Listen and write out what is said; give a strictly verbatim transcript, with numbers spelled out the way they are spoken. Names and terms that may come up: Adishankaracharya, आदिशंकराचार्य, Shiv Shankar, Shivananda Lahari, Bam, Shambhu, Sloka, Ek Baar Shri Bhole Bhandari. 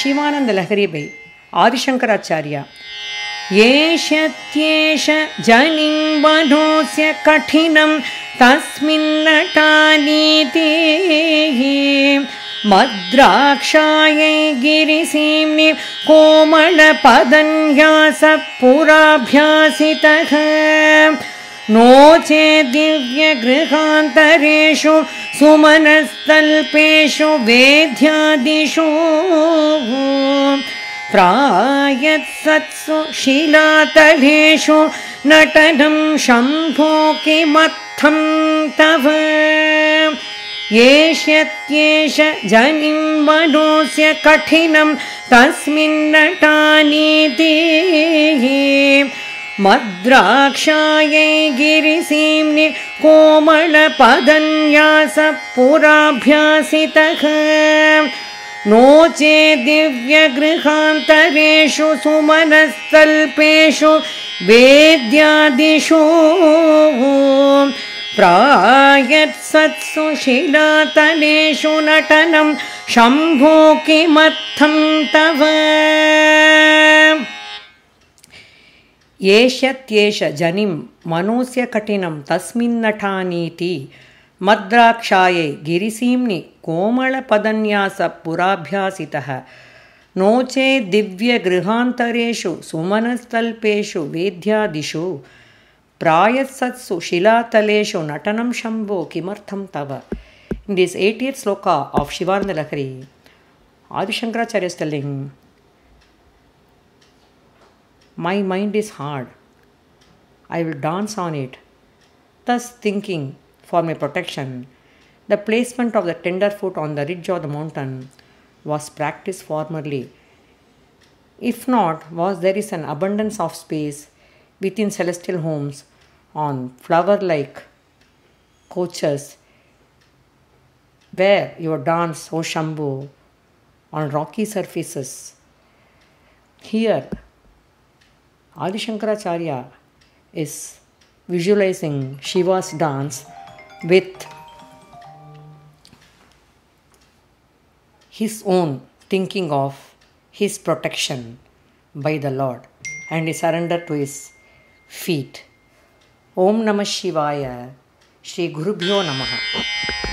शिवानंदलहरी बै आदिशंकराचार्य एष जनिंबनोस्य कठिनं तस्मिन्नटानीति मद्राक्षायै गिरिसीम्नि कोमलपदन्यास पुराभ्यासितः नोचे दिव्यगृहान्तरेषु सुमनस्तल्पेषु वेद्यादिषु प्रायत्सत्सु शिलातलेषु नटनं शम्भो किमर्थं तव एष्यत्येष जनिंबनोस्य कठिनं तस्मिन्नटानीति मद्राक्षायै गिरिसीम्नि कोमलपदन्यास पुराभ्यासितः नोचे दिव्यगृहान्तरेषु सुमनस्तल्पेषु वेद्यादिषु प्रायत्सत्सु शिलातलेषु नटनं शम्भो किमर्थं तव एष्यत्येष जनिं मनोस्य कठिनं तस्मिन्नटानीति मद्राक्षायै गिरिसीम्नि कोमलपदन्यासपुराभ्यासितः नोचे दिव्यगृहान्तरेषु सुमनस्तल्पेषु वेद्यादिषु प्रायत्सत्सु शिलातलेषु नटनं शम्भो किमर्थं तव in this eightieth sloka of Shivanandalahari, Adishankaracharya is telling, my mind is hard, I will dance on it, thus thinking for my protection. The placement of the tender foot on the ridge of the mountain was practiced formerly. If not, was there is an abundance of space within celestial homes on flower-like couches where your dance, O Shambhu, on rocky surfaces. Here, Adishankaracharya is visualizing Shiva's dance with his own thinking of his protection by the Lord and his surrender to his feet. Om Namah Shivaya, Shri Gurubhyo Namaha.